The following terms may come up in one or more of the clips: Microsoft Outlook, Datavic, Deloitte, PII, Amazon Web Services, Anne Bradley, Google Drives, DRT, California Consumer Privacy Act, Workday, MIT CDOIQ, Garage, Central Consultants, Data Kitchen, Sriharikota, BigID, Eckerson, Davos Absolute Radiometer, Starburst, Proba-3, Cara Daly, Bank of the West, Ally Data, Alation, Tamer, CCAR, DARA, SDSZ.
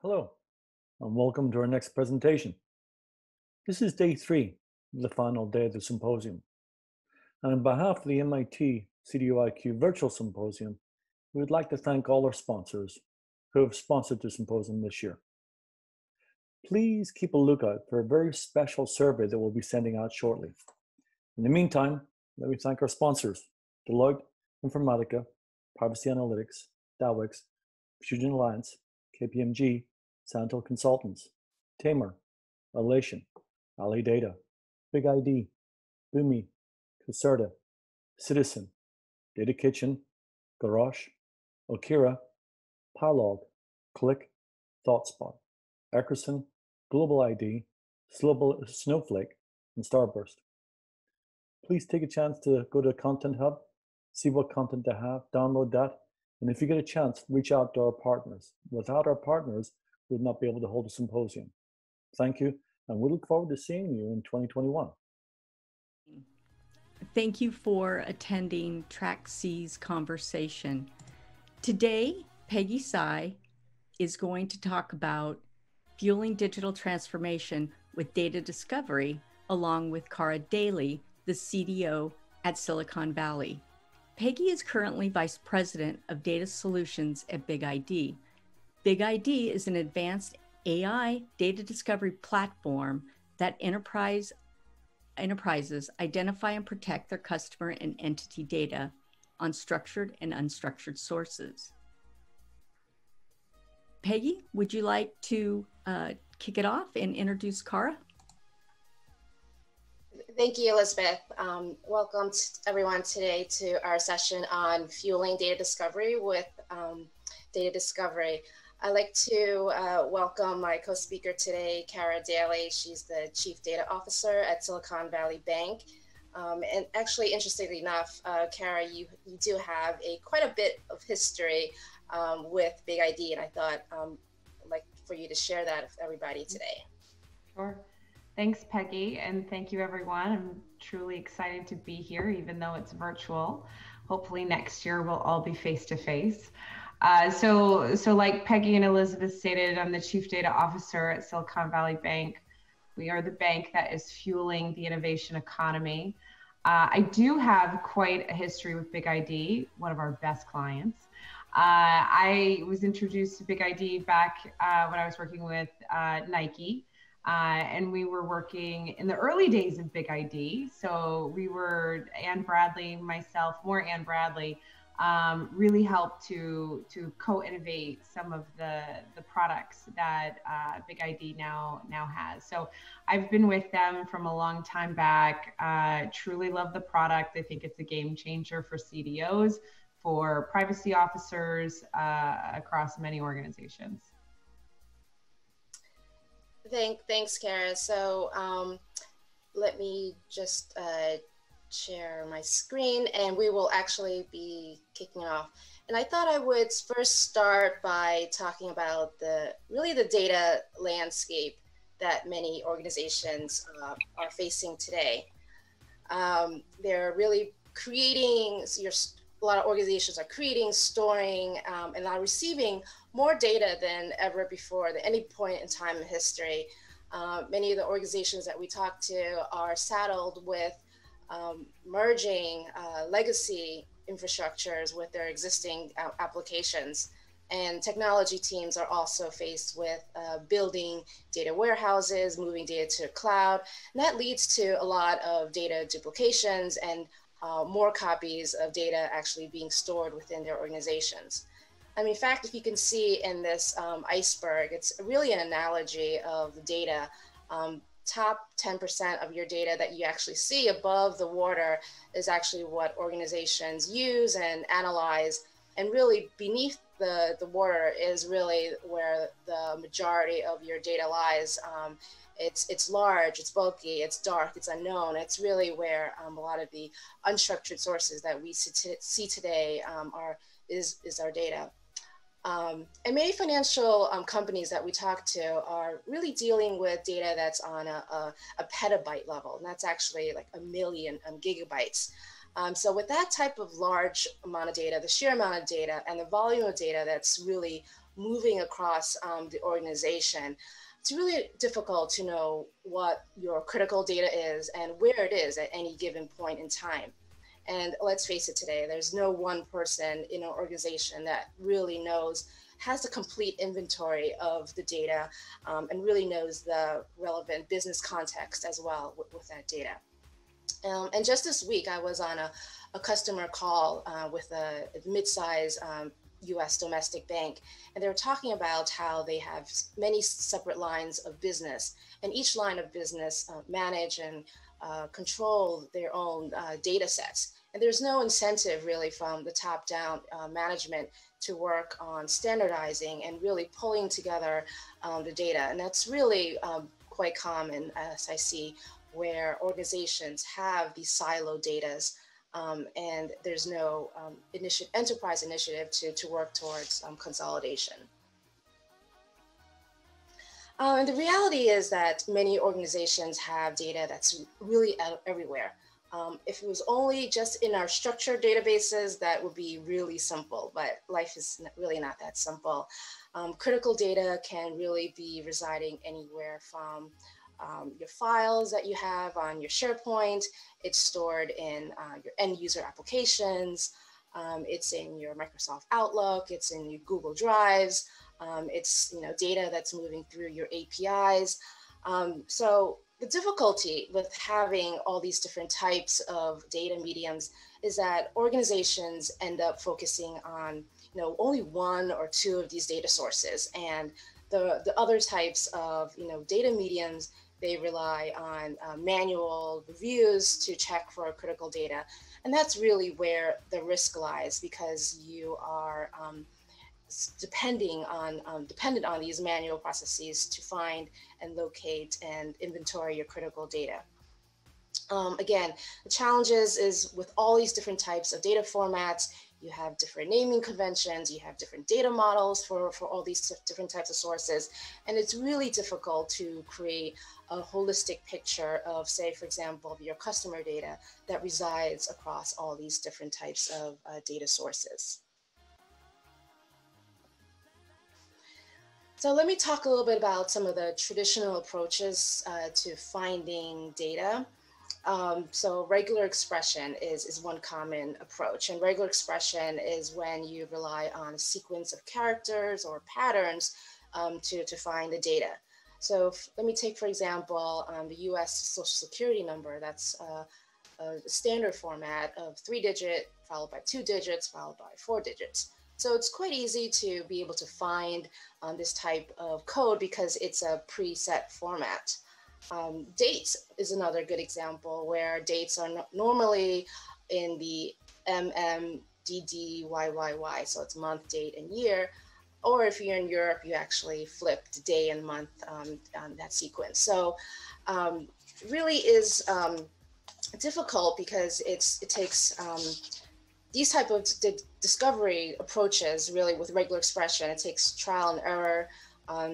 Hello, and welcome to our next presentation. This is day three, the final day of the symposium. And on behalf of the MIT CDOIQ Virtual Symposium, we would like to thank all our sponsors who have sponsored the symposium this year. Please keep a lookout for a very special survey that we'll be sending out shortly. In the meantime, let me thank our sponsors, Deloitte, Informatica, Privacy Analytics, Datavic, Fusion Alliance, KPMG, Central Consultants, Tamer, Alation, Ally Data, BigID, Bumi, Caserta, Citizen, Data Kitchen, Garage, Okira, Pylog, Click, ThoughtSpot, Eckerson, Global ID, Snowflake, and Starburst. Please take a chance to go to Content Hub, see what content they have, download that, and if you get a chance, reach out to our partners. Without our partners, we would not be able to hold a symposium. Thank you, and we look forward to seeing you in 2021. Thank you for attending Track C's conversation. Today, Peggy Tsai is going to talk about fueling digital transformation with data discovery, along with Cara Daly, the CDO at Silicon Valley. Peggy is currently Vice President of Data Solutions at BigID. BigID is an advanced AI data discovery platform that enterprises identify and protect their customer and entity data on structured and unstructured sources. Peggy, would you like to kick it off and introduce Cara? Thank you, Elizabeth. Welcome everyone today to our session on fueling data discovery with data discovery. I'd like to welcome my co-speaker today, Cara Daly. She's the Chief Data Officer at Silicon Valley Bank. And actually, interestingly enough, Cara, you do have quite a bit of history with BigID, and I thought I'd like for you to share that with everybody today. Sure. Thanks, Peggy, and thank you, everyone. I'm truly excited to be here, even though it's virtual. Hopefully next year we'll all be face-to-face. So like Peggy and Elizabeth stated, I'm the Chief Data Officer at Silicon Valley Bank. We are the bank that is fueling the innovation economy. I do have quite a history with BigID, one of our best clients. I was introduced to BigID back when I was working with Nike. And we were working in the early days of BigID. So we were, Anne Bradley, myself, more Anne Bradley, really helped to co-innovate some of the products that BigID now has. So I've been with them from a long time back. Truly love the product. I think it's a game changer for CDOs, for privacy officers across many organizations. Thanks, Cara. So let me just share my screen, and we will actually be kicking off. And I thought I would first start by talking about really the data landscape that many organizations are facing today. They're really creating, a lot of organizations are creating, storing, and are receiving more data than ever before, at any point in time in history. Many of the organizations that we talk to are saddled with merging legacy infrastructures with their existing applications. And technology teams are also faced with building data warehouses, moving data to the cloud. And that leads to a lot of data duplications and more copies of data actually being stored within their organizations. I mean, in fact, if you can see in this iceberg, it's really an analogy of data. Top 10% of your data that you actually see above the water is actually what organizations use and analyze. And really beneath the water is really where the majority of your data lies. It's large, it's bulky, it's dark, it's unknown. It's really where a lot of the unstructured sources that we see today is our data. And many financial companies that we talk to are really dealing with data that's on a petabyte level, and that's actually like a million gigabytes. So with that type of large amount of data, the sheer amount of data and the volume of data that's really moving across the organization, it's really difficult to know what your critical data is and where it is at any given point in time. And let's face it today, there's no one person in an organization that really knows, has a complete inventory of the data and really knows the relevant business context as well with that data. And just this week, I was on a customer call with a mid-size US domestic bank, and they were talking about how they have many separate lines of business, and each line of business manage and control their own data sets. And there's no incentive really from the top down management to work on standardizing and really pulling together the data. And that's really quite common as I see where organizations have these silo datas and there's no enterprise initiative to work towards consolidation. And the reality is that many organizations have data that's really everywhere. If it was only just in our structured databases, that would be really simple, but life is really not that simple. Critical data can really be residing anywhere from your files that you have on your SharePoint, it's stored in your end user applications, it's in your Microsoft Outlook, it's in your Google Drives, it's data that's moving through your APIs. So the difficulty with having all these different types of data mediums is that organizations end up focusing on only one or two of these data sources, and the other types of data mediums, they rely on manual reviews to check for critical data. And that's really where the risk lies, because you are dependent on these manual processes to find and locate and inventory your critical data. Again, the challenges is with all these different types of data formats, you have different naming conventions, you have different data models for all these different types of sources. And it's really difficult to create a holistic picture of, say, for example, your customer data that resides across all these different types of data sources. So let me talk a little bit about some of the traditional approaches to finding data. So regular expression is one common approach, and regular expression is when you rely on a sequence of characters or patterns to find the data. So let me take, for example, the US Social Security number. That's a standard format of 3 digit, followed by 2 digits, followed by 4 digits. So it's quite easy to be able to find this type of code because it's a preset format. Dates is another good example, where dates are normally in the MMDDYYY, so it's month, date, and year. Or if you're in Europe, you actually flip the day and month on that sequence. So it really is difficult because it takes these type of discovery approaches, really with regular expression, it takes trial and error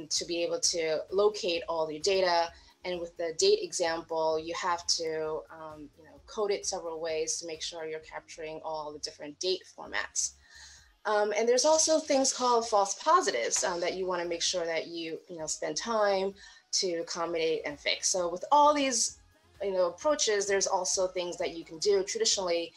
to be able to locate all your data. And with the date example, you have to code it several ways to make sure you're capturing all the different date formats. And there's also things called false positives that you want to make sure that you spend time to accommodate and fix. So with all these approaches, there's also things that you can do traditionally,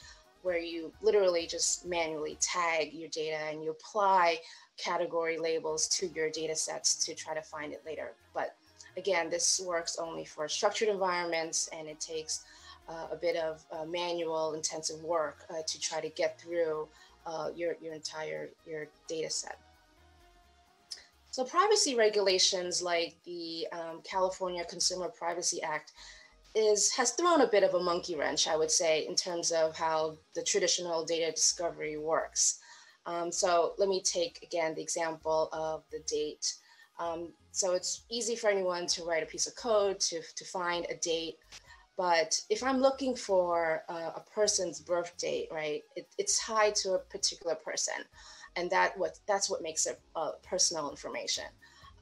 where you literally just manually tag your data and you apply category labels to your data sets to try to find it later. But again, this works only for structured environments, and it takes a bit of manual intensive work to try to get through your entire data set. So privacy regulations like the California Consumer Privacy Act has thrown a bit of a monkey wrench, I would say, in terms of how the traditional data discovery works. So let me take, again, the example of the date. So it's easy for anyone to write a piece of code to find a date. But if I'm looking for a person's birth date, right, it's tied to a particular person. And that's what makes it personal information.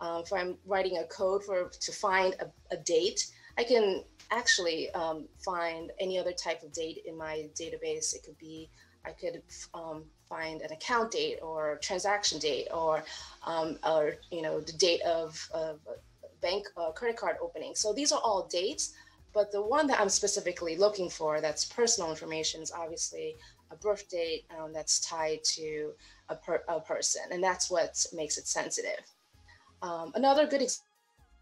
If I'm writing a code to find a date, I can actually find any other type of date in my database. It could be I could find an account date or transaction date or you know, the date of bank credit card opening. So these are all dates, but the one that I'm specifically looking for that's personal information is obviously a birth date that's tied to a person, and that's what makes it sensitive. Another good example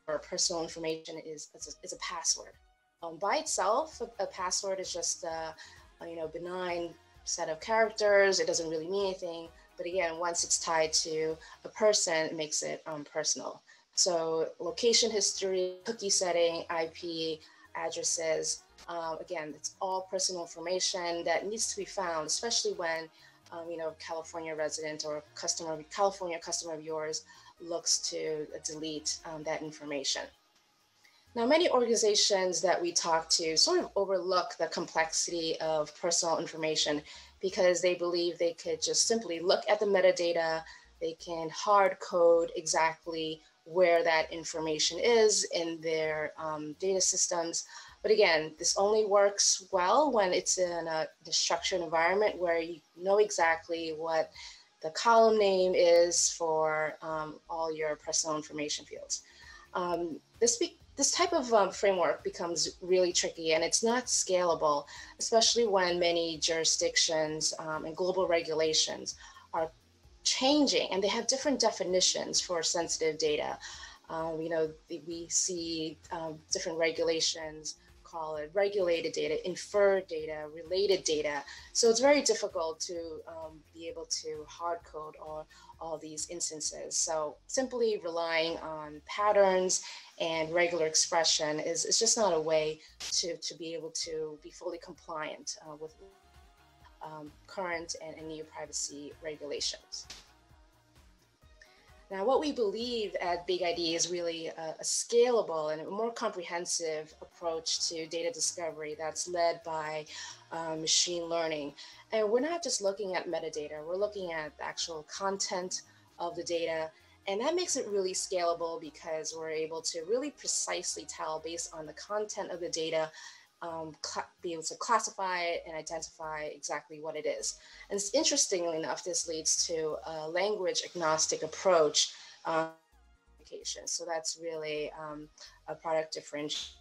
for personal information is a password. By itself, a password is just a you know, benign set of characters. It doesn't really mean anything. But again, once it's tied to a person, it makes it personal. So location history, cookie setting, IP, addresses, again, it's all personal information that needs to be found, especially when you know, California resident or California customer of yours looks to delete that information. Now, many organizations that we talk to sort of overlook the complexity of personal information because they believe they could just simply look at the metadata. They can hard code exactly where that information is in their data systems. But again, this only works well when it's in a structured environment where you know exactly what the column name is for all your personal information fields. This type of framework becomes really tricky, and it's not scalable, especially when many jurisdictions and global regulations are changing, and they have different definitions for sensitive data. You know, we see different regulations call it regulated data, inferred data, related data. So it's very difficult to be able to hard code all these instances. So simply relying on patterns and regular expression is just not a way to be able to be fully compliant with current and new privacy regulations. Now, what we believe at BigID is really a scalable and a more comprehensive approach to data discovery that's led by machine learning. And we're not just looking at metadata, we're looking at the actual content of the data. And that makes it really scalable because we're able to really precisely tell based on the content of the data, be able to classify it and identify exactly what it is. And interestingly enough, this leads to a language agnostic approach application. So that's really a product differentiation.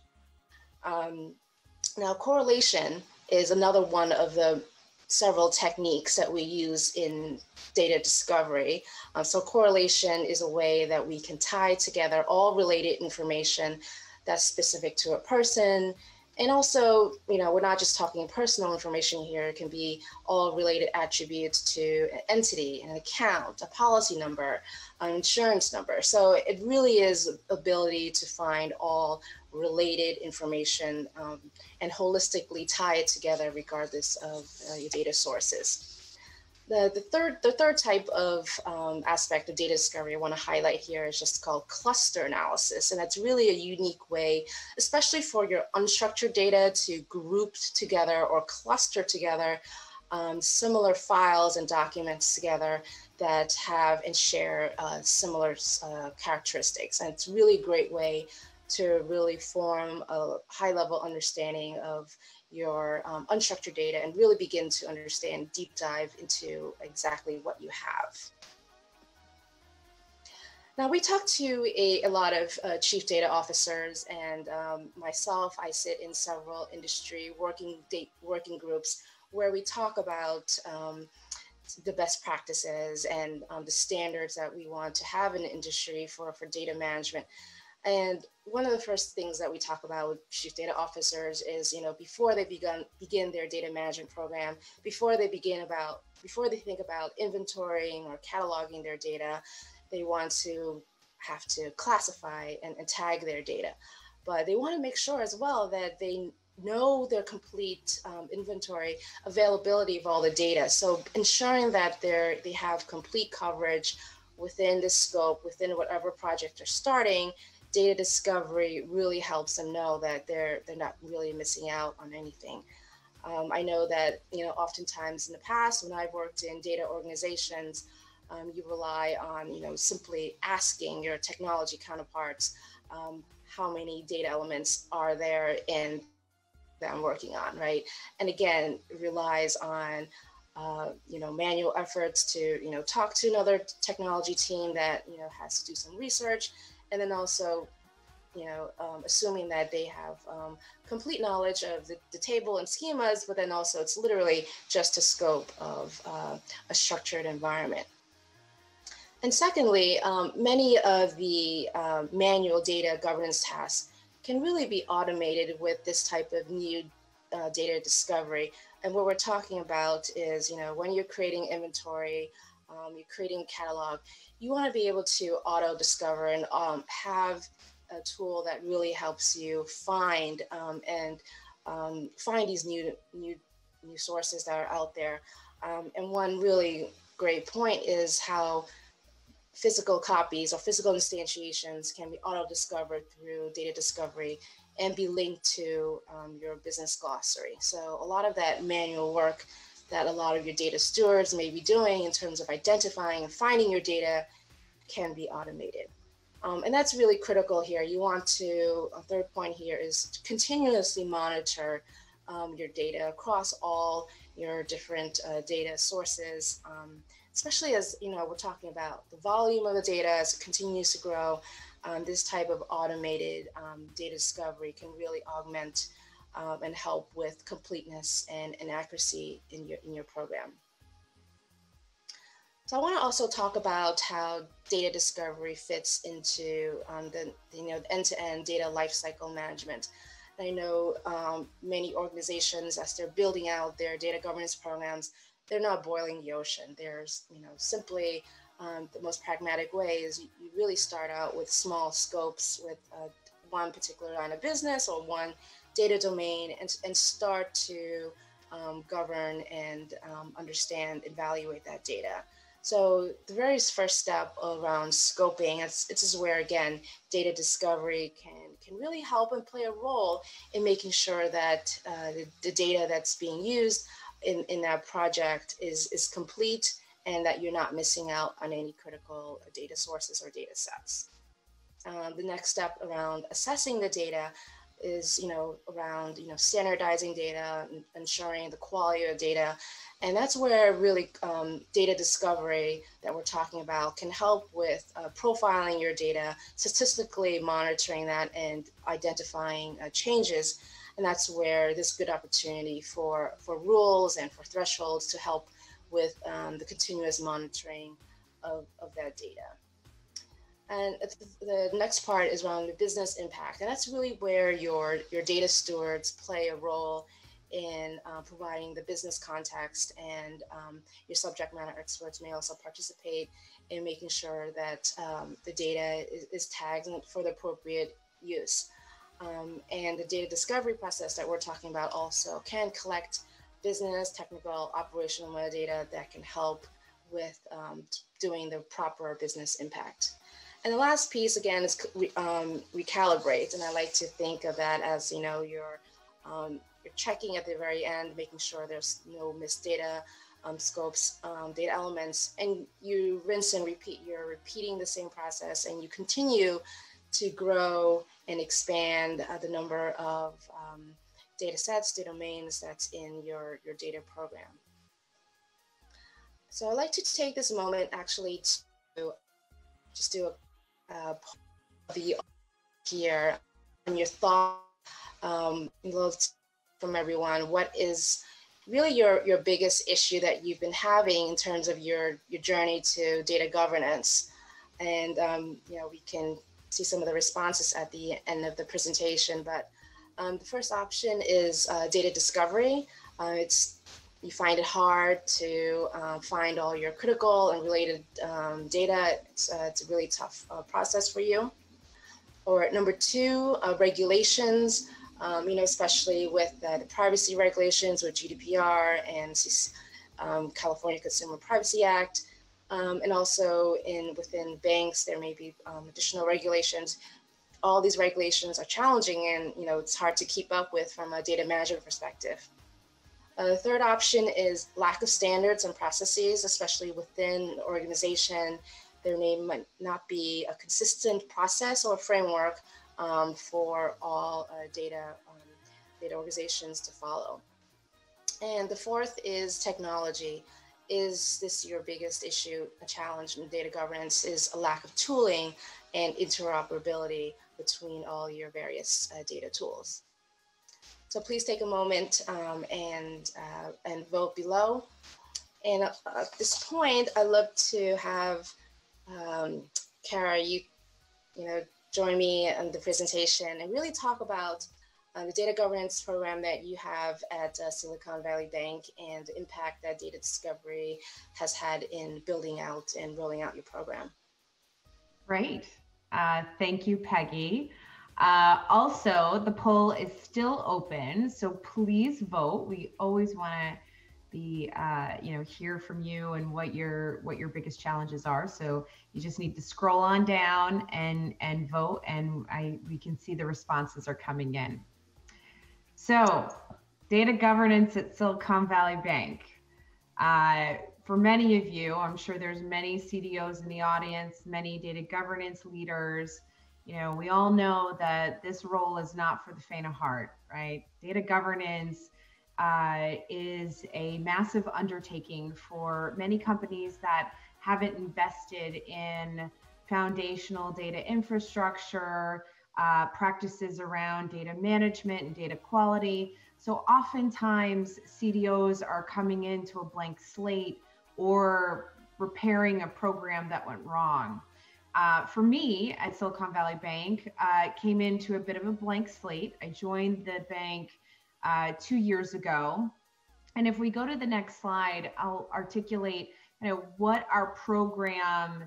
Now, correlation is another one of the several techniques that we use in data discovery. So correlation is a way that we can tie together all related information that's specific to a person. And also, you know, we're not just talking personal information here. It can be all related attributes to an entity, an account, a policy number, an insurance number. So it really is ability to find all related information and holistically tie it together regardless of your data sources. The third type of aspect of data discovery I want to highlight here is just called cluster analysis. And that's really a unique way, especially for your unstructured data, to group together or cluster together similar files and documents together that have and share similar characteristics. And it's really a great way to really form a high-level understanding of your unstructured data and really begin to understand, deep dive into exactly what you have. Now, we talked to a lot of chief data officers, and myself, I sit in several industry working groups where we talk about the best practices and the standards that we want to have in the industry for data management. And one of the first things that we talk about with chief data officers is, you know, before they begin their data management program, before they think about inventorying or cataloging their data, they want to have to classify and tag their data. But they want to make sure as well that they know their complete inventory availability of all the data. So ensuring that they have complete coverage within the scope, within whatever project they're starting. Data discovery really helps them know that they're not really missing out on anything. I know that, you know, oftentimes in the past when I've worked in data organizations, you rely on, you know, simply asking your technology counterparts how many data elements are there in that I'm working on, right? And again, it relies on manual efforts to, talk to another technology team that, has to do some research, and then also, assuming that they have complete knowledge of the table and schemas, but then also it's literally just a scope of a structured environment. And secondly, many of the manual data governance tasks can really be automated with this type of new data discovery. And what we're talking about is, when you're creating inventory, you're creating catalog, you want to be able to auto discover and have a tool that really helps you find find these new sources that are out there. And one really great point is how physical copies or physical instantiations can be auto discovered through data discovery and be linked to your business glossary. So a lot of that manual work that a lot of your data stewards may be doing in terms of identifying and finding your data can be automated. And that's really critical here. You want to, a third point here is to continuously monitor your data across all your different data sources, especially as, we're talking about the volume of the data as it continues to grow. This type of automated data discovery can really augment and help with completeness and accuracy in your program. So I want to also talk about how data discovery fits into the end-to-end data lifecycle management. And I know many organizations, as they're building out their data governance programs, they're not boiling the ocean. There's simply the most pragmatic way is you really start out with small scopes with one particular line of business or one data domain, and start to govern and understand, evaluate that data. So the very first step around scoping, this is where, again, data discovery can really help and play a role in making sure that the data that's being used in that project is complete and that you're not missing out on any critical data sources or data sets. The next step around assessing the data is around standardizing data, ensuring the quality of data, and that's where really data discovery that we're talking about can help with profiling your data, statistically monitoring that, and identifying changes. And that's where this good opportunity for rules and for thresholds to help with the continuous monitoring of that data. And the next part is around the business impact. And that's really where your data stewards play a role in providing the business context, and your subject matter experts may also participate in making sure that the data is tagged for the appropriate use. And the data discovery process that we're talking about also can collect business, technical, operational metadata that can help with doing the proper business impact. And the last piece, again, is recalibrate. And I like to think of that as, you're checking at the very end, making sure there's no missed data, scopes, data elements, and you rinse and repeat. You're repeating the same process, and you continue to grow and expand the number of data sets, data domains that's in your data program. So I'd like to take this moment actually to just do a the here and your thought from everyone. What is really your biggest issue that you've been having in terms of your journey to data governance? And we can see some of the responses at the end of the presentation. But the first option is data discovery. You find it hard to find all your critical and related data. It's a really tough process for you. Or number two, regulations, especially with the privacy regulations with GDPR and California Consumer Privacy Act. And also within banks, there may be additional regulations. All these regulations are challenging, and it's hard to keep up with from a data management perspective. The third option is lack of standards and processes, especially within an organization. There might not be a consistent process or framework for all data organizations to follow. And the fourth is technology. Is this your biggest issue, a challenge in data governance is a lack of tooling and interoperability between all your various data tools. So please take a moment and vote below. And at this point, I'd love to have Cara, you know, join me on the presentation and really talk about the data governance program that you have at Silicon Valley Bank and the impact that data discovery has had in building out and rolling out your program. Great. Thank you, Peggy. Also, the poll is still open, so please vote. We always want to be, you know, hear from you and what your biggest challenges are. So you just need to scroll on down and vote, and we can see the responses are coming in. So, data governance at Silicon Valley Bank. For many of you, I'm sure there's many CDOs in the audience, many data governance leaders. You know, we all know that this role is not for the faint of heart, right? Data governance is a massive undertaking for many companies that haven't invested in foundational data infrastructure, practices around data management and data quality. So oftentimes CDOs are coming into a blank slate or repairing a program that went wrong. For me at Silicon Valley Bank, came into a bit of a blank slate. I joined the bank 2 years ago. And if we go to the next slide, I'll articulate, you know, what our program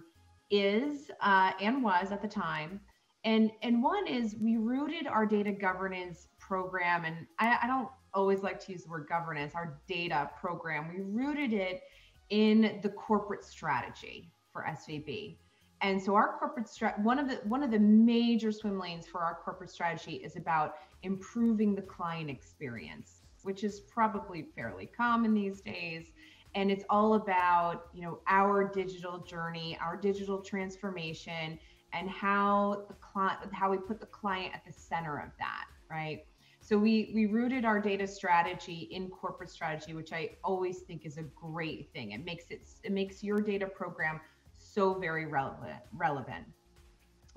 is and was at the time. And one is we rooted our data governance program, and I don't always like to use the word governance, our data program, we rooted it in the corporate strategy for SVB. And so our corporate one of the major swim lanes for our corporate strategy is about improving the client experience, which is probably fairly common these days. And it's all about, you know, our digital journey, our digital transformation, and how the client, how we put the client at the center of that, right? So we rooted our data strategy in corporate strategy, which I always think is a great thing. It makes your data program so very relevant.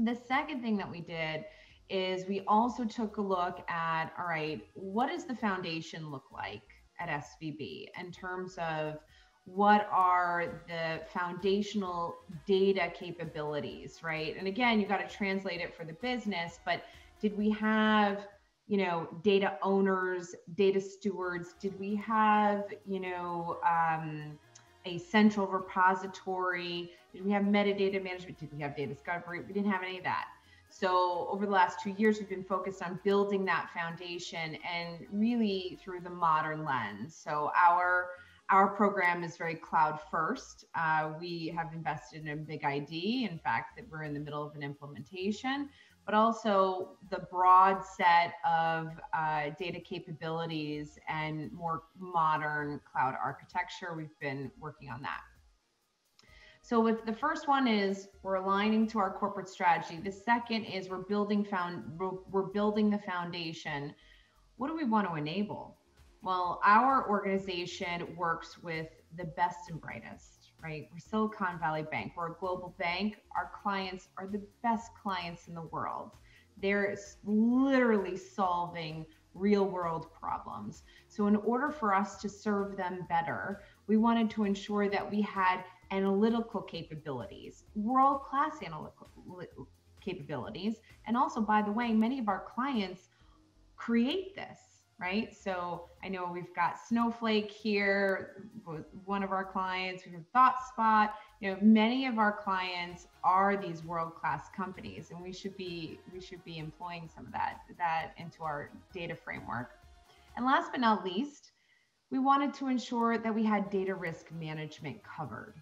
The second thing that we did is we also took a look at, all right, what does the foundation look like at SVB in terms of what are the foundational data capabilities, right? And again, you've got to translate it for the business, but did we have, you know, data owners, data stewards? Did we have, you know, a central repository? Did we have metadata management? Did we have data discovery? We didn't have any of that. So over the last 2 years, we've been focused on building that foundation and really through the modern lens. So our program is very cloud first. We have invested in BigID. In fact, that we're in the middle of an implementation, but also the broad set of data capabilities and more modern cloud architecture. We've been working on that. So if the first one is we're aligning to our corporate strategy. The second is we're building the foundation. What do we want to enable? Well, our organization works with the best and brightest, right? We're Silicon Valley Bank. We're a global bank. Our clients are the best clients in the world. They're literally solving real world problems. So in order for us to serve them better, we wanted to ensure that we had analytical capabilities, world-class analytical capabilities. And also, by the way, many of our clients create this, right? So I know we've got Snowflake here, one of our clients, we have ThoughtSpot, you know, many of our clients are these world-class companies, and we should be employing some of that into our data framework. And last but not least, we wanted to ensure that we had data risk management covered.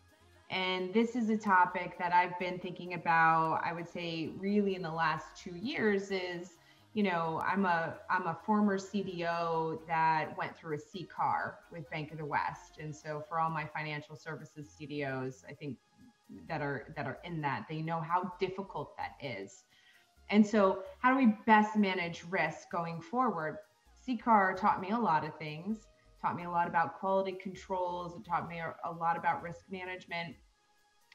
And this is a topic that I've been thinking about, I would say really in the last 2 years is, you know, I'm a former CDO that went through a CCAR with Bank of the West, and so for all my financial services CDOs, I think that are in that, they know how difficult that is. And so, how do we best manage risk going forward? CCAR taught me a lot of things. taught me a lot about quality controls. It taught me a lot about risk management.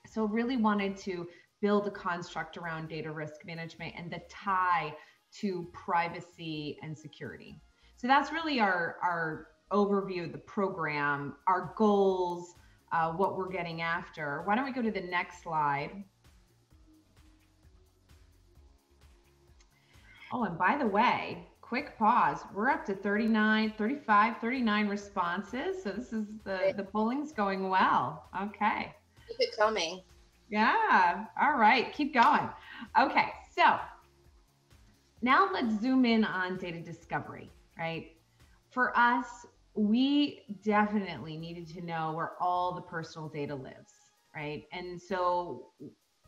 So really wanted to build a construct around data risk management and the tie to privacy and security. So that's really our overview of the program, our goals, what we're getting after. Why don't we go to the next slide? Oh, and by the way, quick pause. We're up to 39 responses. So this is the polling's going well. Okay. Keep it coming. Yeah. All right. Keep going. Okay. So now let's zoom in on data discovery, right? For us, we definitely needed to know where all the personal data lives, right? And so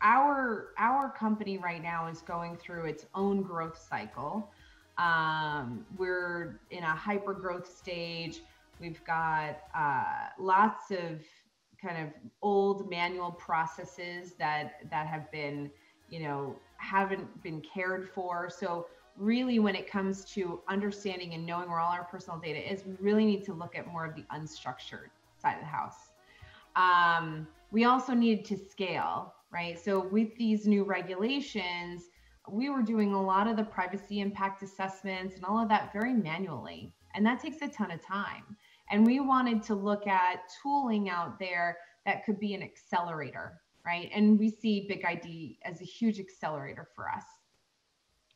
our company right now is going through its own growth cycle. We're in a hyper growth stage. We've got lots of kind of old manual processes that have been, you know, haven't been cared for. So really, when it comes to understanding and knowing where all our personal data is, we really need to look at more of the unstructured side of the house. We also needed to scale, right? So with these new regulations, we were doing a lot of the privacy impact assessments and all of that very manually. And that takes a ton of time. And we wanted to look at tooling out there that could be an accelerator, right? And we see BigID as a huge accelerator for us.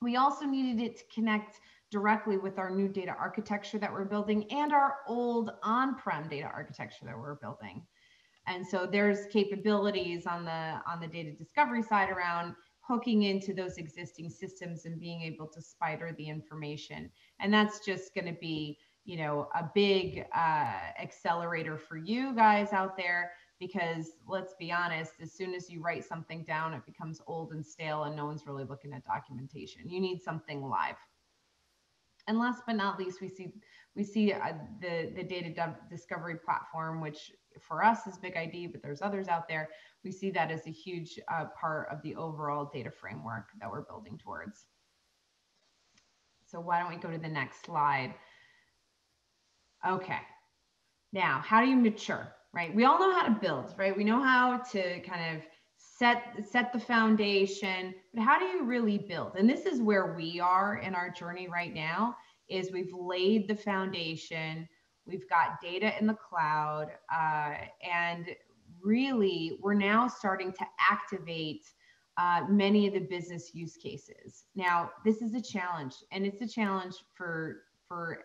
We also needed it to connect directly with our new data architecture that we're building and our old on-prem data architecture that we're building. And so there's capabilities on the data discovery side around hooking into those existing systems and being able to spider the information. And that's just going to be, you know, a big accelerator for you guys out there, because let's be honest, as soon as you write something down, it becomes old and stale and no one's really looking at documentation. You need something live. And last but not least, we see the data discovery platform, which for us is BigID, but there's others out there. We see that as a huge part of the overall data framework that we're building towards. So why don't we go to the next slide? Okay, now how do you mature? Right? We all know how to build, right? We know how to kind of set the foundation, but how do you really build? And this is where we are in our journey right now, is we've laid the foundation, we've got data in the cloud, and really we're now starting to activate many of the business use cases. Now, this is a challenge, and it's a challenge for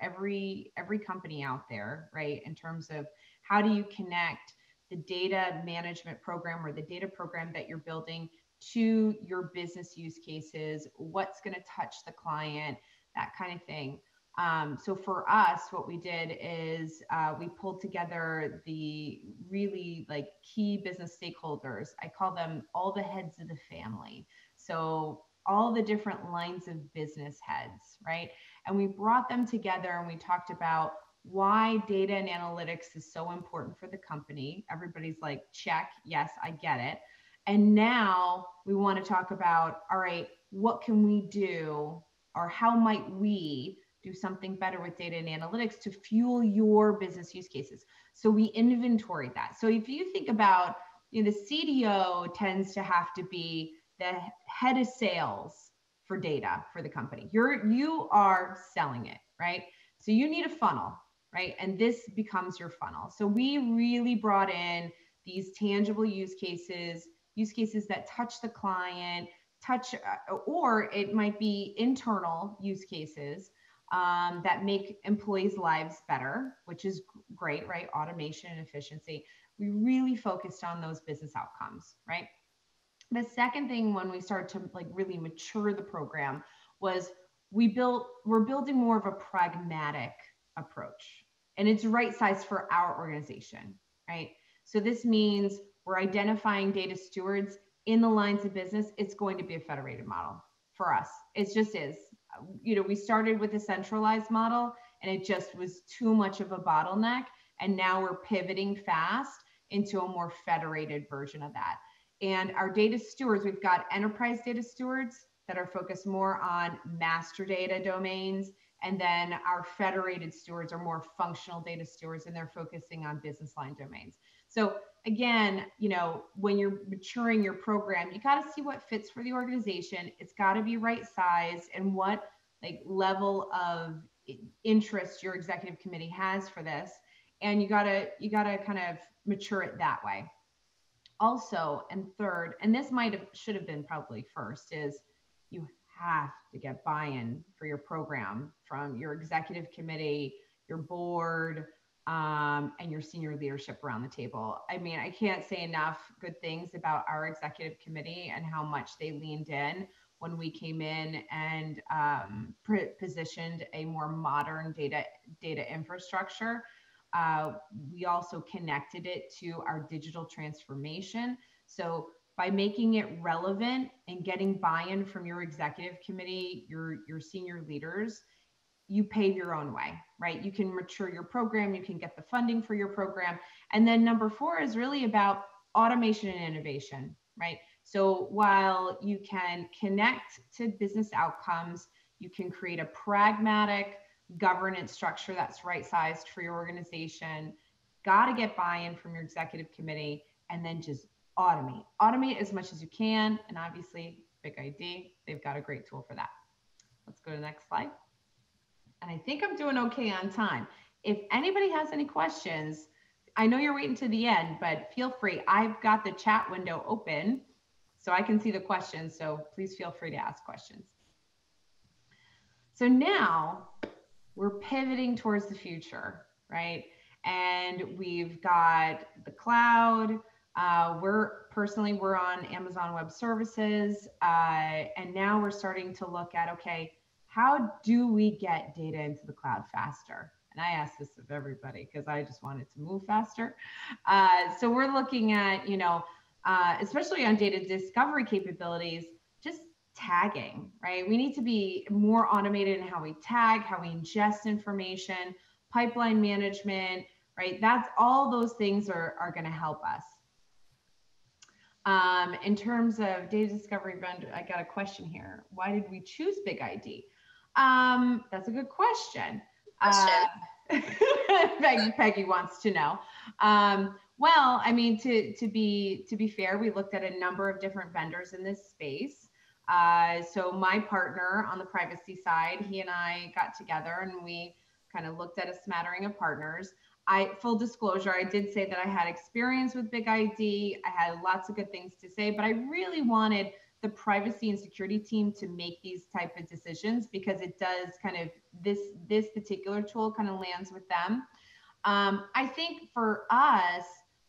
every company out there, right? In terms of how do you connect the data management program or the data program that you're building to your business use cases, what's going to touch the client, that kind of thing. So for us, what we did is we pulled together the really like key business stakeholders. I call them all the heads of the family. So all the different lines of business heads, right? And we brought them together and we talked about why data and analytics is so important for the company. Everybody's like, check, yes, I get it. And now we want to talk about, all right, what can we do, or how might we do something better with data and analytics to fuel your business use cases? So we inventory that. So if you think about, you know, the CDO tends to have to be the head of sales for data for the company. You are selling it, right? So you need a funnel, right? And this becomes your funnel. So we really brought in these tangible use cases that touch the client, or it might be internal use cases that make employees' lives better, which is great, right? Automation and efficiency. We really focused on those business outcomes, right? The second thing, when we started to like really mature the program, was we're building more of a pragmatic approach, and it's right sized for our organization, right? So this means we're identifying data stewards in the lines of business. It's going to be a federated model for us. It just is. You know, we started with a centralized model and it just was too much of a bottleneck. And now we're pivoting fast into a more federated version of that. And our data stewards, we've got enterprise data stewards that are focused more on master data domains And then our federated stewards are more functional data stewards, and they're focusing on business line domains. So again, you know, when you're maturing your program, you got to see what fits for the organization. It's got to be right sized, and what like level of interest your executive committee has for this. And you gotta kind of mature it that way. Also, and third, and this should have been probably first, is you have to get buy-in for your program from your executive committee, your board, and your senior leadership around the table. I mean, I can't say enough good things about our executive committee and how much they leaned in when we came in and positioned a more modern data infrastructure. We also connected it to our digital transformation. So by making it relevant and getting buy-in from your executive committee, your senior leaders, you pave your own way, right? You can mature your program, you can get the funding for your program. And then number four is really about automation and innovation, right? So while you can connect to business outcomes, you can create a pragmatic governance structure that's right-sized for your organization. Got to get buy-in from your executive committee, and then just automate. Automate as much as you can, and obviously, BigID, they've got a great tool for that. Let's go to the next slide. And I think I'm doing okay on time. If anybody has any questions, I know you're waiting to the end, but feel free. I've got the chat window open so I can see the questions, so please feel free to ask questions. So now, we're pivoting towards the future, right? And we've got the cloud. We're on Amazon Web Services. And now we're starting to look at, okay, how do we get data into the cloud faster? And I ask this of everybody because I just wanted to move faster. So we're looking at, you know, especially on data discovery capabilities, just tagging, right? We need to be more automated in how we tag, how we ingest information, pipeline management, right? That's all those things are going to help us. In terms of data discovery vendor, I got a question here. Why did we choose BigID? That's a good question. Peggy wants to know. Well, I mean, to be fair, we looked at a number of different vendors in this space. So my partner on the privacy side, he and I got together and we kind of looked at a smattering of partners. Full disclosure, I did say that I had experience with BigID. I had lots of good things to say, but I really wanted the privacy and security team to make these type of decisions because it does kind of, this particular tool kind of lands with them. I think for us,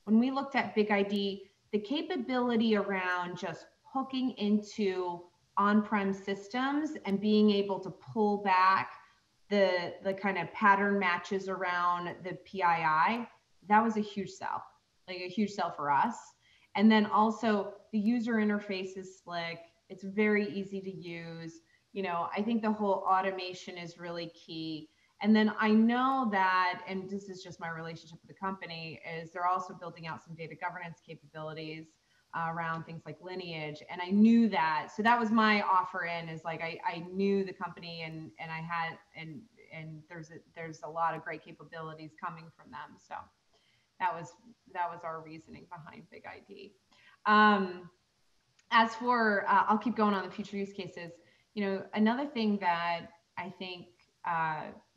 when we looked at BigID, the capability around just hooking into on-prem systems and being able to pull back the kind of pattern matches around the PII, that was a huge sell, like a huge sell for us. And then also the user interface is slick. It's very easy to use. You know, I think the whole automation is really key. And then I know that, and this is just my relationship with the company, is they're also building out some data governance capabilities around things like lineage. And I knew that, so that was my offer in, is like, I knew the company and I had, and there's a lot of great capabilities coming from them. So that was our reasoning behind BigID. As for, I'll keep going on the future use cases. You know, another thing that I think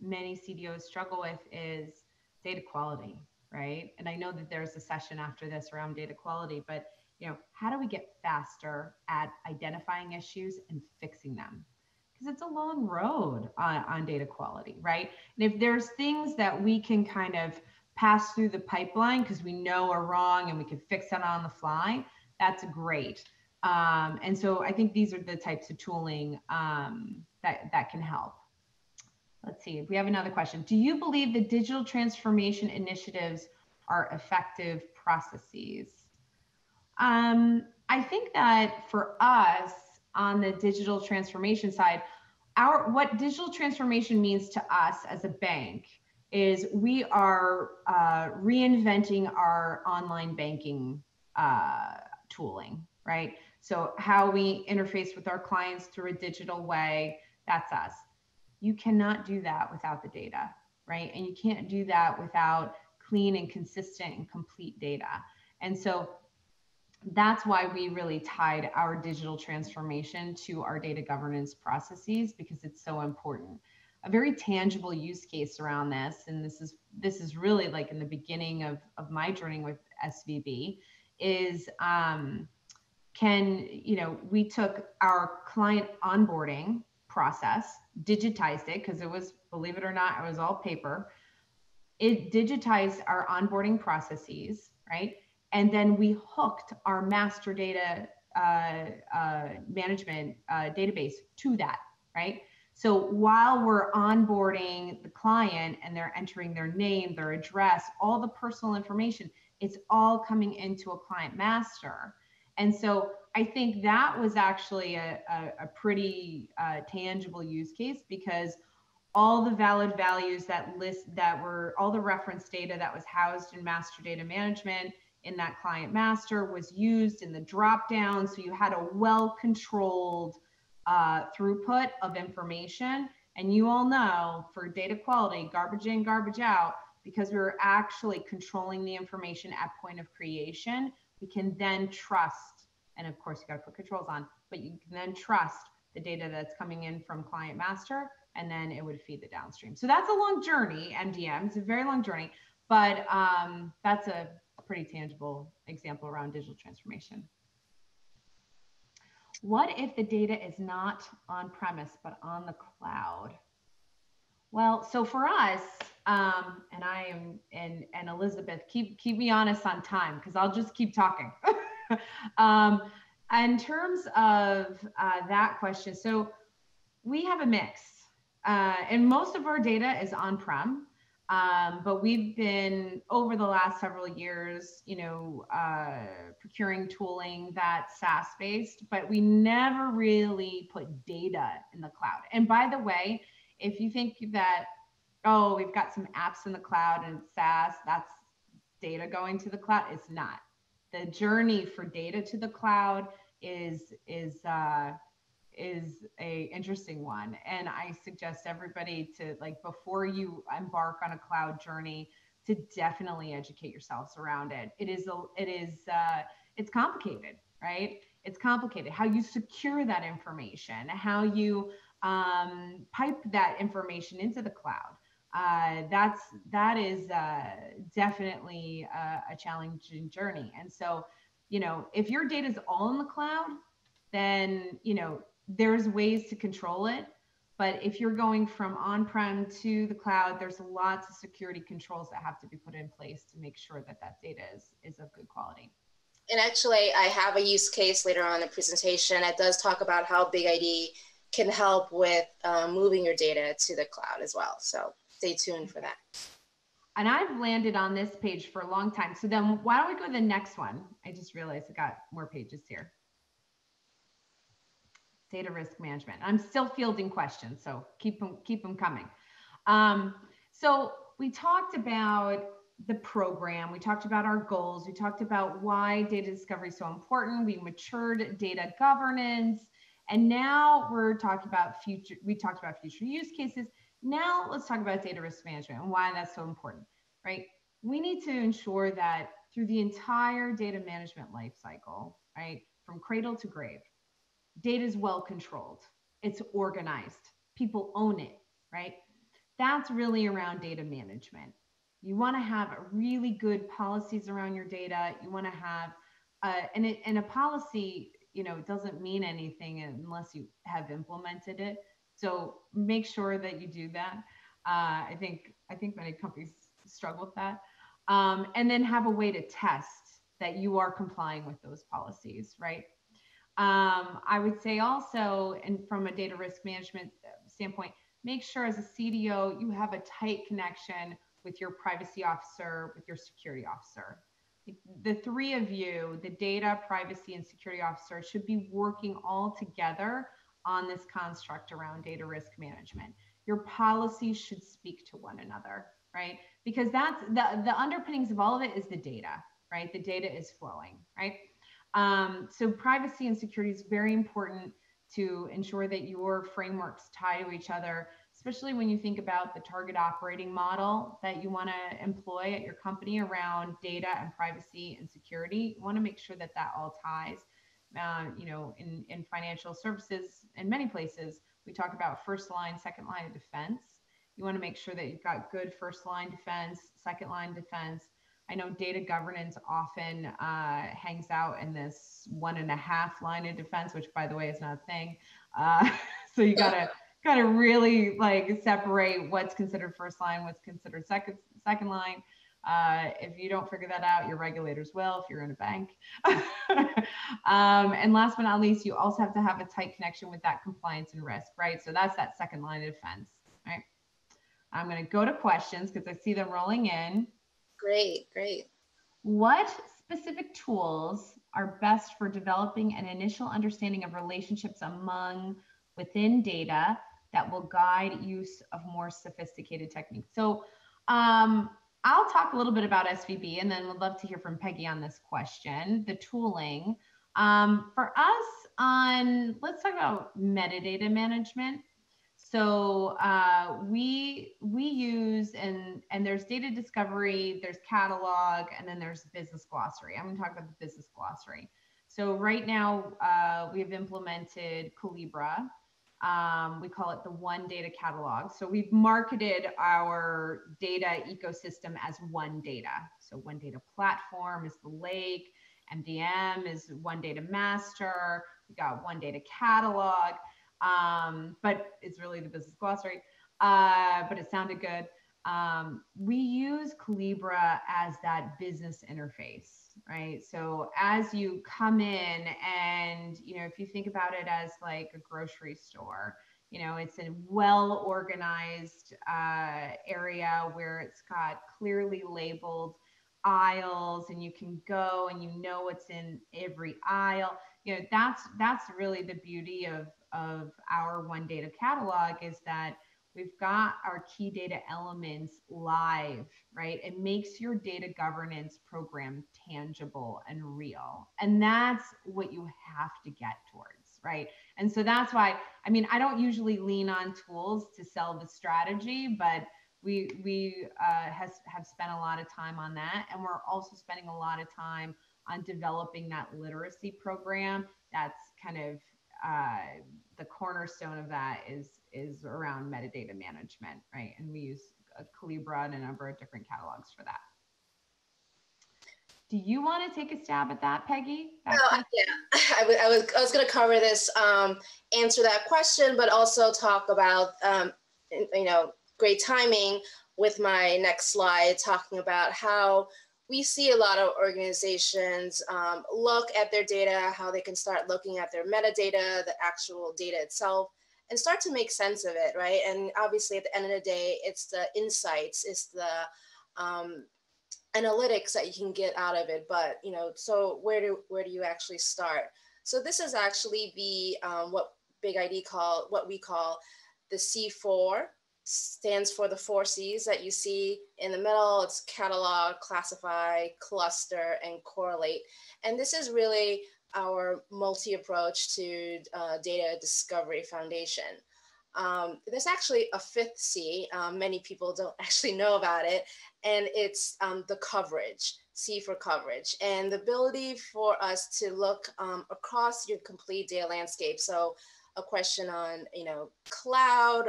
many CDOs struggle with is data quality, right? And I know that there's a session after this around data quality, but you know, how do we get faster at identifying issues and fixing them? Because it's a long road on data quality, right? And if there's things that we can kind of pass through the pipeline because we know are wrong and we can fix that on the fly, that's great. And so I think these are the types of tooling that can help. Let's see, we have another question. Do you believe the digital transformation initiatives are effective processes? I think that for us on the digital transformation side, what digital transformation means to us as a bank is we are reinventing our online banking tooling, right? So how we interface with our clients through a digital way, that's us. You cannot do that without the data, right? And you can't do that without clean and consistent and complete data. And so that's why we really tied our digital transformation to our data governance processes, because it's so important. A very tangible use case around this, and this is really like in the beginning of my journey with SVB, is we took our client onboarding process, digitized it, because it was, believe it or not, it was all paper. It digitized our onboarding processes, right? And then we hooked our master data management database to that, right? So while we're onboarding the client and they're entering their name, their address, all the personal information, it's all coming into a client master. And so I think that was actually a pretty tangible use case, because all the valid values all the reference data that was housed in master data management in that client master was used in the drop down. So you had a well-controlled throughput of information. And you all know, for data quality, garbage in, garbage out, because we were actually controlling the information at point of creation, we can then trust, and of course you gotta put controls on, but you can then trust the data that's coming in from client master, and then it would feed the downstream. So that's a long journey, MDM, it's a very long journey, but that's a pretty tangible example around digital transformation. What if the data is not on premise, but on the cloud? Well, so for us, and Elizabeth, keep me honest on time, because I'll just keep talking. In terms of that question, so we have a mix, and most of our data is on-prem, but we've been, over the last several years, procuring tooling that's SaaS-based, but we never really put data in the cloud. And by the way, if you think that, oh, we've got some apps in the cloud and it's SaaS, that's data going to the cloud, it's not. The journey for data to the cloud is a interesting one. And I suggest everybody to, like, before you embark on a cloud journey, to definitely educate yourselves around it. It's complicated, right? It's complicated. How you secure that information, how you pipe that information into the cloud. That is definitely a challenging journey. And so, if your data is all in the cloud, then, there's ways to control it. But if you're going from on-prem to the cloud, there's lots of security controls that have to be put in place to make sure that that data is of good quality. And actually, I have a use case later on in the presentation that does talk about how BigID can help with moving your data to the cloud as well. So stay tuned for that. And I've landed on this page for a long time. So then why don't we go to the next one? I just realized I got more pages here. Data risk management. I'm still fielding questions, so keep them coming. So we talked about the program, we talked about our goals, we talked about why data discovery is so important, we matured data governance, and now we talked about future use cases. Now let's talk about data risk management and why that's so important, right? We need to ensure that through the entire data management life cycle, right, from cradle to grave, data is well controlled, it's organized, people own it, right? That's really around data management. You want to have really good policies around your data. You want to have and a policy, it doesn't mean anything unless you have implemented it. So make sure that you do that. I think many companies struggle with that. And then have a way to test that you are complying with those policies, right? I would say also, and from a data risk management standpoint, make sure as a CDO, you have a tight connection with your privacy officer, with your security officer. The three of you, the data, privacy, and security officer, should be working all together on this construct around data risk management. Your policies should speak to one another, right? Because that's the underpinnings of all of it is the data, right? The data is flowing, right? So privacy and security is very important to ensure that your frameworks tie to each other, especially when you think about the target operating model that you want to employ at your company around data and privacy and security. You want to make sure that that all ties. You know, in financial services, in many places, we talk about first line, second line of defense. You want to make sure that you've got good first line defense, second line defense. I know data governance often hangs out in this 1.5 line of defense, which, by the way, is not a thing. So you gotta really like separate what's considered first line, what's considered second line. If you don't figure that out, your regulators will, if you're in a bank. And last but not least, you also have to have a tight connection with that compliance and risk, right? So that's that second line of defense, right? I'm going to go to questions because I see them rolling in. Great, great. What specific tools are best for developing an initial understanding of relationships within data that will guide use of more sophisticated techniques? So, I'll talk a little bit about SVB, and then we'd love to hear from Peggy on this question, the tooling. For us let's talk about metadata management. So we use, and there's data discovery, there's catalog, and then there's business glossary. I'm gonna talk about the business glossary. So right now we've implemented Collibra. We call it the One Data Catalog. So we've marketed our data ecosystem as One Data. So One Data Platform is the lake, MDM is One Data Master, we got One Data Catalog, but it's really the business glossary, but it sounded good. We use Collibra as that business interface, right? So as you come in and, you know, if you think about it as like a grocery store, you know, it's a well-organized area where it's got clearly labeled aisles and you can go and you know what's in every aisle. You know, that's really the beauty of our One Data Catalog, is that we've got our key data elements live, right? It makes your data governance program tangible and real. And that's what you have to get towards, right? And so that's why, I mean, I don't usually lean on tools to sell the strategy, but we have spent a lot of time on that. And we're also spending a lot of time on developing that literacy program. That's kind of the cornerstone of that is around metadata management, right? And we use Collibra and a number of different catalogs for that. Do you want to take a stab at that, Peggy? I was going to cover this, answer that question, but also talk about, you know, great timing with my next slide, talking about how we see a lot of organizations look at their data, how they can start looking at their metadata, the actual data itself, and start to make sense of it, right? And obviously at the end of the day, it's the insights, it's the analytics that you can get out of it. But, you know, so where do you actually start? So this is actually the, what we call the C4, stands for the 4 C's that you see in the middle. It's catalog, classify, cluster, and correlate. And this is really our multi-approach to data discovery foundation. There's actually a 5th C, many people don't actually know about it, and it's the coverage, C for coverage, and the ability for us to look across your complete data landscape. So a question on, you know, cloud,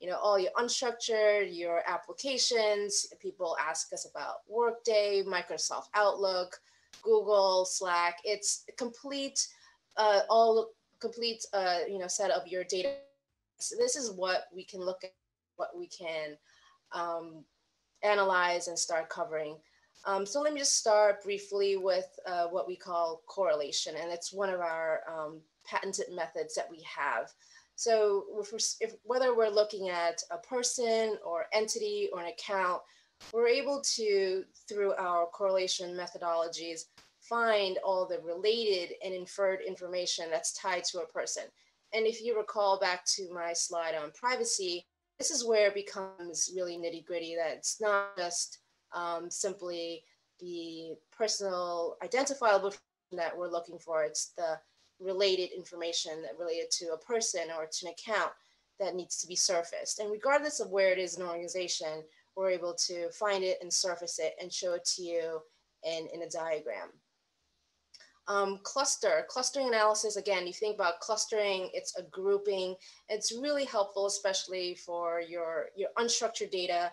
you know, all your unstructured, your applications. People ask us about Workday, Microsoft Outlook, Google, Slack. It's a complete, you know, set of your data. So this is what we can look at, what we can analyze and start covering. So let me just start briefly with what we call correlation, and it's one of our patented methods that we have. So if whether we're looking at a person or entity or an account, we're able to, through our correlation methodologies, find all the related and inferred information that's tied to a person. And if you recall back to my slide on privacy, this is where it becomes really nitty gritty, that it's not just simply the personal identifiable that we're looking for, it's the related information that related to a person or to an account. that needs to be surfaced. And regardless of where it is in an organization, we're able to find it and surface it and show it to you in a diagram. Clustering analysis, again, you think about clustering, it's a grouping. It's really helpful, especially for your unstructured data.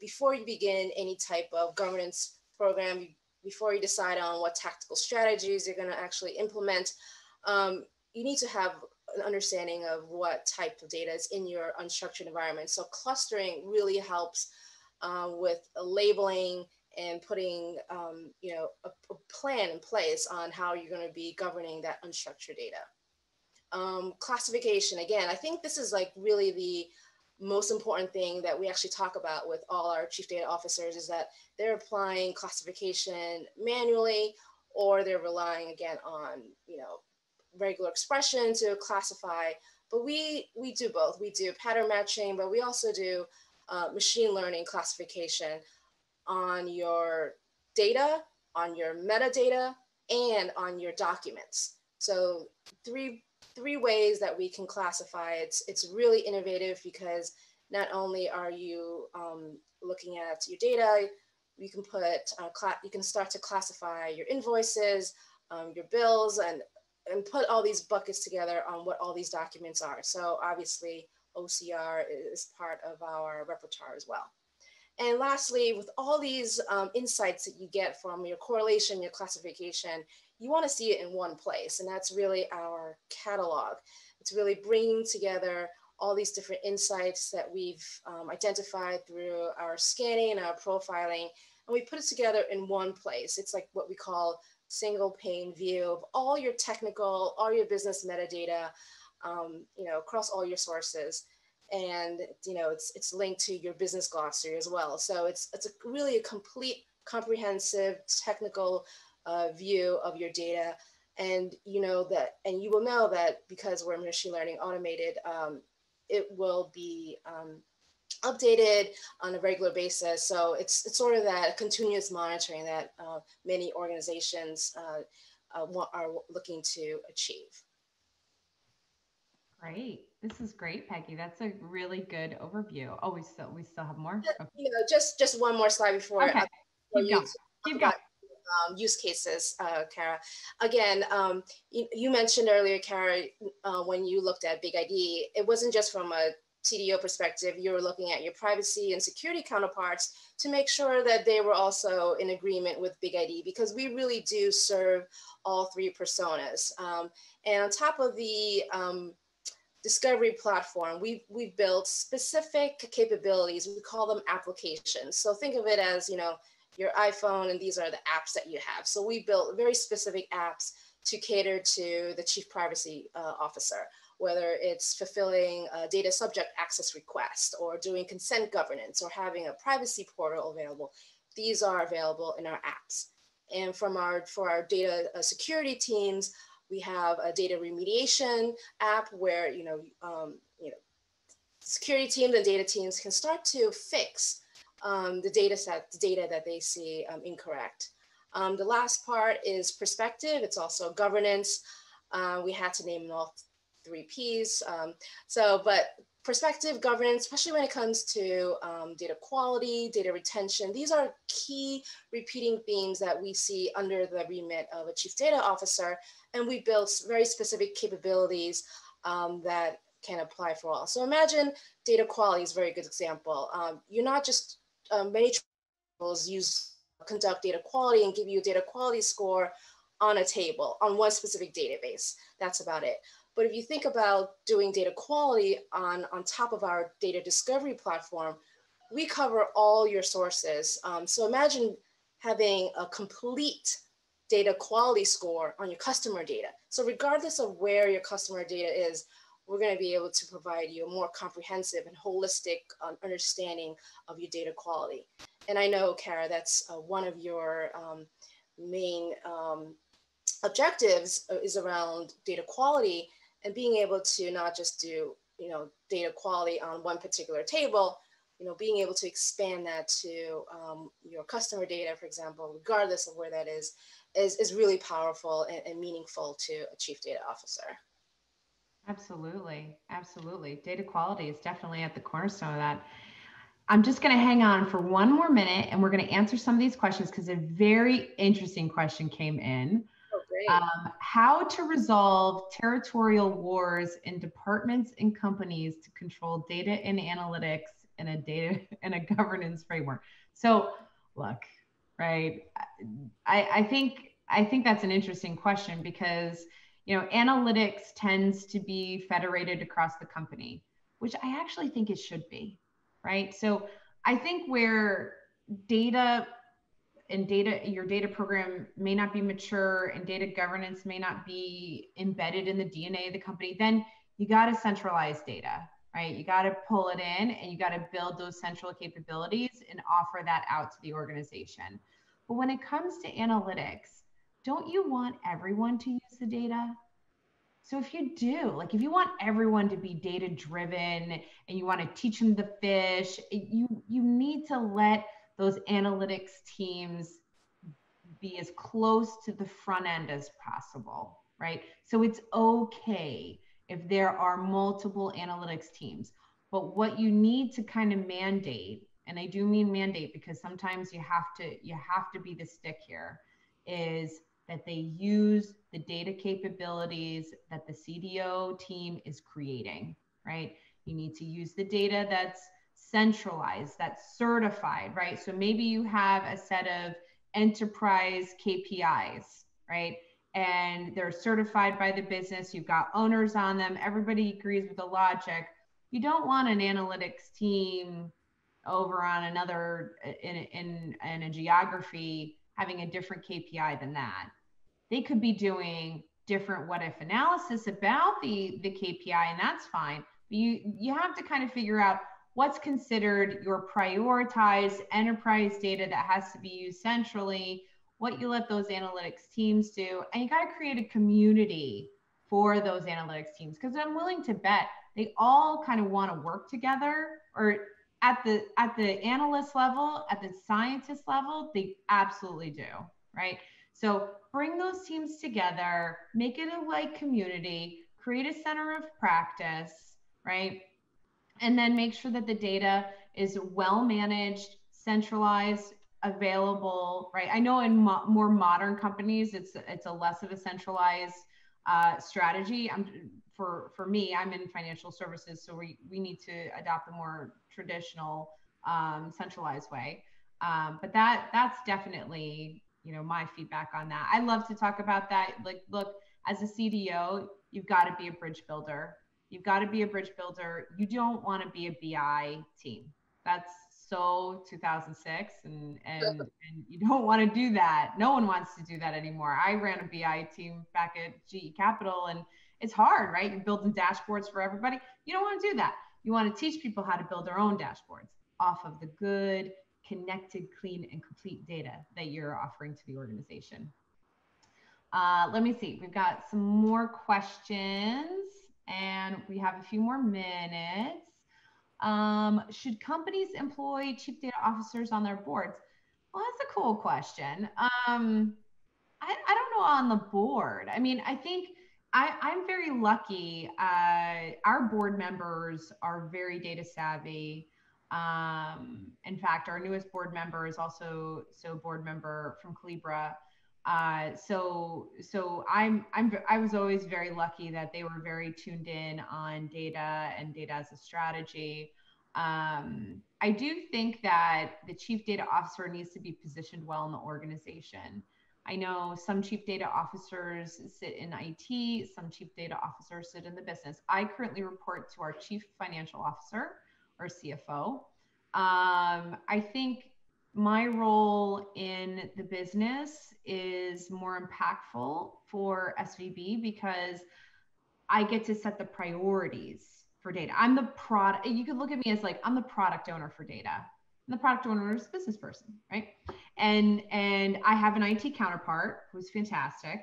Before you begin any type of governance program, before you decide on what tactical strategies you're gonna actually implement, you need to have an understanding of what type of data is in your unstructured environment. So clustering really helps with labeling and putting a plan in place on how you're going to be governing that unstructured data. Classification, again, I think this is like really the most important thing that we actually talk about with all our chief data officers, is that they're applying classification manually, or they're relying again on regular expression to classify. But we do both. We do pattern matching, but we also do machine learning classification on your data, on your metadata, and on your documents. So three ways that we can classify. It's really innovative, because not only are you looking at your data, you can start to classify your invoices, your bills, and put all these buckets together on what all these documents are. So obviously OCR is part of our repertoire as well. And lastly, with all these insights that you get from your correlation, your classification, you want to see it in one place. And that's really our catalog. It's really bringing together all these different insights that we've identified through our scanning and our profiling. And we put it together in one place. It's like what we call single pane view of all your technical, all your business metadata, across all your sources. And it's linked to your business glossary as well. So it's really a complete, comprehensive, technical view of your data. And you will know that because we're machine learning automated, it will be updated on a regular basis. So it's sort of that continuous monitoring that many organizations are looking to achieve. Great. This is great, Peggy. That's a really good overview. Oh, we still have more. Okay. Just one more slide before. Okay. Keep going. Use cases, Cara. Again, you mentioned earlier, Cara, when you looked at BigID, it wasn't just from a TDO perspective. You were looking at your privacy and security counterparts to make sure that they were also in agreement with BigID, because we really do serve all three personas. And on top of the discovery platform, we've built specific capabilities. We call them applications. So think of it as, your iPhone, and these are the apps that you have. So we built very specific apps to cater to the chief privacy officer, whether it's fulfilling a data subject access request or doing consent governance or having a privacy portal available. These are available in our apps. And for our data security teams, we have a data remediation app where security teams and data teams can start to fix the data that they see incorrect. The last part is perspective. It's also governance. We had to name all three Ps. But perspective, governance, especially when it comes to data quality, data retention, these are key repeating themes that we see under the remit of a chief data officer. And we built very specific capabilities that can apply for all. So imagine data quality is a very good example. You're not just, many tools conduct data quality and give you a data quality score on a table, on one specific database. That's about it. But if you think about doing data quality on top of our data discovery platform, we cover all your sources. So imagine having a complete data quality score on your customer data. So regardless of where your customer data is, we're going to be able to provide you a more comprehensive and holistic understanding of your data quality. And I know, Cara, that's one of your main objectives is around data quality and being able to not just do, data quality on one particular table, being able to expand that to your customer data, for example, regardless of where that is really powerful and meaningful to a chief data officer. Absolutely. Absolutely. Data quality is definitely at the cornerstone of that. I'm just going to hang on for one more minute and we're going to answer some of these questions because a very interesting question came in. Oh, great. How to resolve territorial wars in departments and companies to control data and analytics in a governance framework. So look, right. I think that's an interesting question because, you know, analytics tends to be federated across the company, which I actually think it should be, right? So I think where data and your data program may not be mature and data governance may not be embedded in the DNA of the company, then you got to centralize data, right? You got to pull it in and you got to build those central capabilities and offer that out to the organization. But when it comes to analytics, don't you want everyone to use the data? So if you do, like if you want everyone to be data driven and you want to teach them to fish, you need to let those analytics teams be as close to the front end as possible, right? So it's okay if there are multiple analytics teams, but what you need to kind of mandate, and I do mean mandate because sometimes you have to be the stick here, is that they use the data capabilities that the CDO team is creating, right? You need to use the data that's centralized, that's certified, right? So maybe you have a set of enterprise KPIs, right? And they're certified by the business, you've got owners on them, everybody agrees with the logic. You don't want an analytics team over on another, in a geography, having a different KPI than that. They could be doing different what if analysis about the KPI, and that's fine. But you have to kind of figure out what's considered your prioritized enterprise data that has to be used centrally, what you let those analytics teams do, and you got to create a community for those analytics teams, because I'm willing to bet they all kind of want to work together, or at the analyst level, at the scientist level, they absolutely do, right? So bring those teams together, make it a like community, create a center of practice, right? And then make sure that the data is well managed, centralized, available, right? I know in more modern companies, it's a less of a centralized strategy. For me, I'm in financial services, so we need to adopt a more traditional centralized way. But that's definitely, you know, my feedback on that. I love to talk about that. Like, look, as a CDO, you've got to be a bridge builder. You've got to be a bridge builder. You don't want to be a BI team. That's so 2006, and you don't want to do that. No one wants to do that anymore. I ran a BI team back at GE Capital, and it's hard, right? You're building dashboards for everybody. You don't want to do that. You want to teach people how to build their own dashboards off of the good, connected, clean, and complete data that you're offering to the organization. Let me see. We've got some more questions, and we have a few more minutes. Should companies employ chief data officers on their boards? Well, that's a cool question. I don't know on the board. I mean, I think I'm very lucky. Our board members are very data savvy. In fact, our newest board member is also a board member from Collibra. I was always very lucky that they were very tuned in on data and data as a strategy. I do think that the chief data officer needs to be positioned well in the organization. I know some chief data officers sit in IT, some chief data officers sit in the business. I currently report to our chief financial officer, or CFO. I think my role in the business is more impactful for SVB because I get to set the priorities for data. I'm the product, you could look at me as like, I'm the product owner for data. The product owner is a business person, right? And I have an IT counterpart who's fantastic.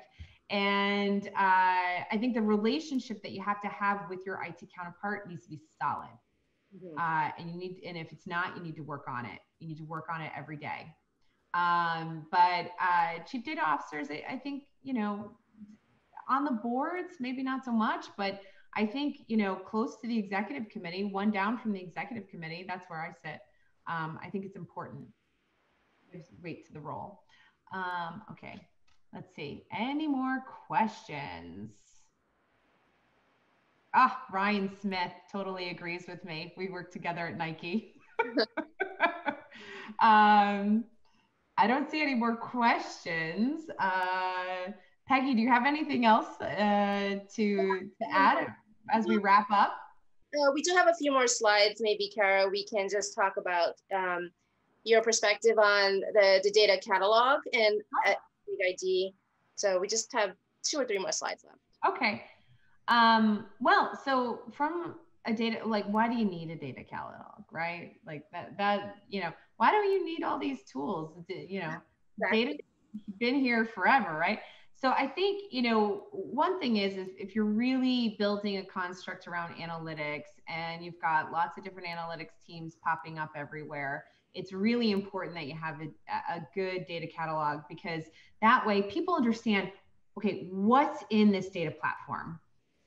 And I think the relationship that you have to have with your IT counterpart needs to be solid. Mm-hmm. And if it's not, you need to work on it. You need to work on it every day. But chief data officers, I think, you know, on the boards, maybe not so much, but I think, you know, close to the executive committee, one down from the executive committee, that's where I sit. I think it's important. There's weight to the role. Okay, let's see. Any more questions? Ah, Ryan Smith totally agrees with me. We worked together at Nike. I don't see any more questions. Peggy, do you have anything else to add as we wrap up? We do have a few more slides. Maybe, Cara, we can just talk about your perspective on the data catalog and BigID. So we just have 2 or 3 more slides left. Okay. Well, so from a data, like, why do you need a data catalog, right? Like that, you know, why do you need all these tools? You know, exactly. Data's been here forever, right? So I think, you know, one thing is if you're really building a construct around analytics and you've got lots of different analytics teams popping up everywhere, it's really important that you have a good data catalog, because that way people understand, okay, what's in this data platform?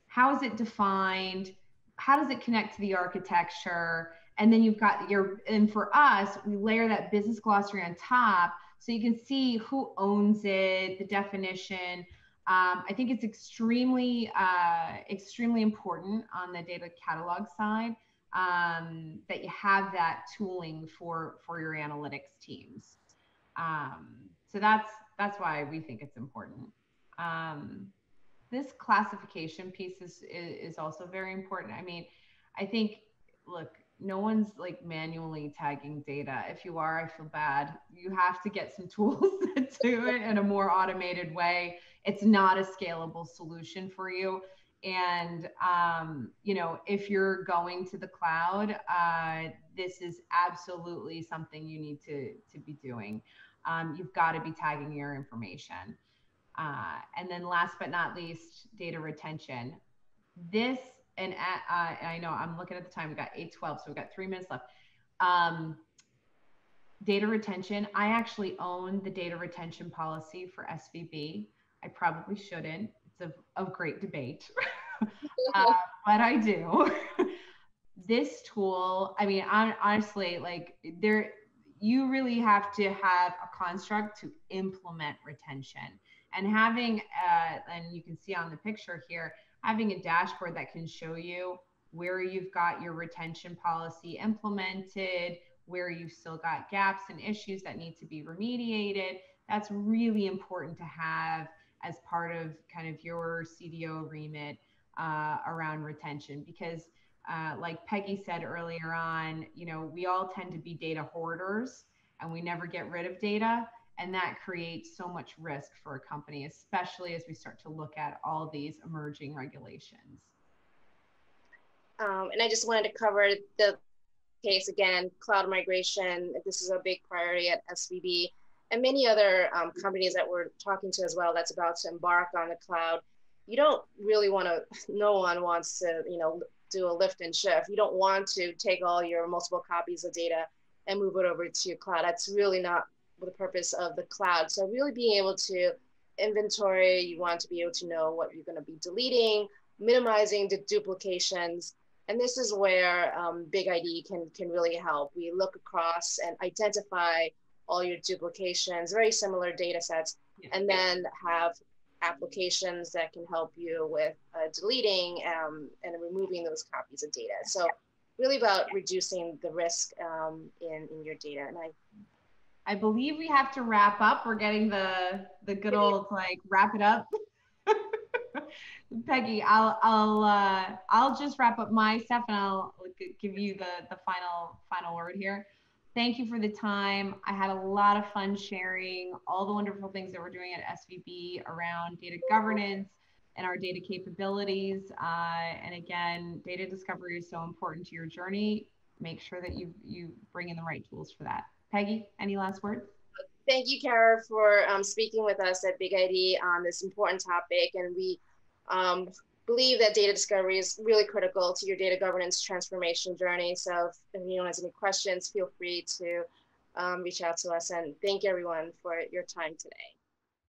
How is it defined? How does it connect to the architecture? And then you've got and for us, we layer that business glossary on top, so you can see who owns it, the definition. I think it's extremely, extremely important on the data catalog side that you have that tooling for your analytics teams. So that's why we think it's important. This classification piece is also very important. I mean, I think, look, no one's like manually tagging data. If you are, I feel bad. You have to get some tools that do it in a more automated way. It's not a scalable solution for you. And, you know, if you're going to the cloud, this is absolutely something you need to be doing. You've got to be tagging your information. And then last but not least, data retention. This, and I know I'm looking at the time, we got 8:12, so we've got 3 minutes left. Data retention, I actually own the data retention policy for SVB. I probably shouldn't, it's a great debate, but I do. This tool, I mean, honestly, like you really have to have a construct to implement retention. And having, and you can see on the picture here, having a dashboard that can show you where you've got your retention policy implemented, where you've still got gaps and issues that need to be remediated. That's really important to have as part of kind of your CDO remit around retention, because like Peggy said earlier on, you know, we all tend to be data hoarders and we never get rid of data. And that creates so much risk for a company, especially as we start to look at all these emerging regulations. And I just wanted to cover the case again, cloud migration. This is a big priority at SVB and many other companies that we're talking to as well that's about to embark on the cloud. You don't really want to, no one wants to, you know, do a lift and shift. You don't want to take all your multiple copies of data and move it over to your cloud. That's really not the purpose of the cloud. So really being able to inventory, you want to be able to know what you're going to be deleting, minimizing the duplications. And this is where BigID can really help. We look across and identify all your duplications, very similar data sets, and then have applications that can help you with deleting and removing those copies of data. So really about reducing the risk in your data. And I believe we have to wrap up. We're getting the good old like wrap it up. Peggy, I'll just wrap up my stuff and I'll give you the final word here. Thank you for the time. I had a lot of fun sharing all the wonderful things that we're doing at SVB around data governance and our data capabilities. And again, data discovery is so important to your journey. Make sure that you bring in the right tools for that. Peggy, any last words? Thank you, Cara, for speaking with us at BigID on this important topic. And we believe that data discovery is really critical to your data governance transformation journey. So if anyone has any questions, feel free to reach out to us. And thank everyone for your time today.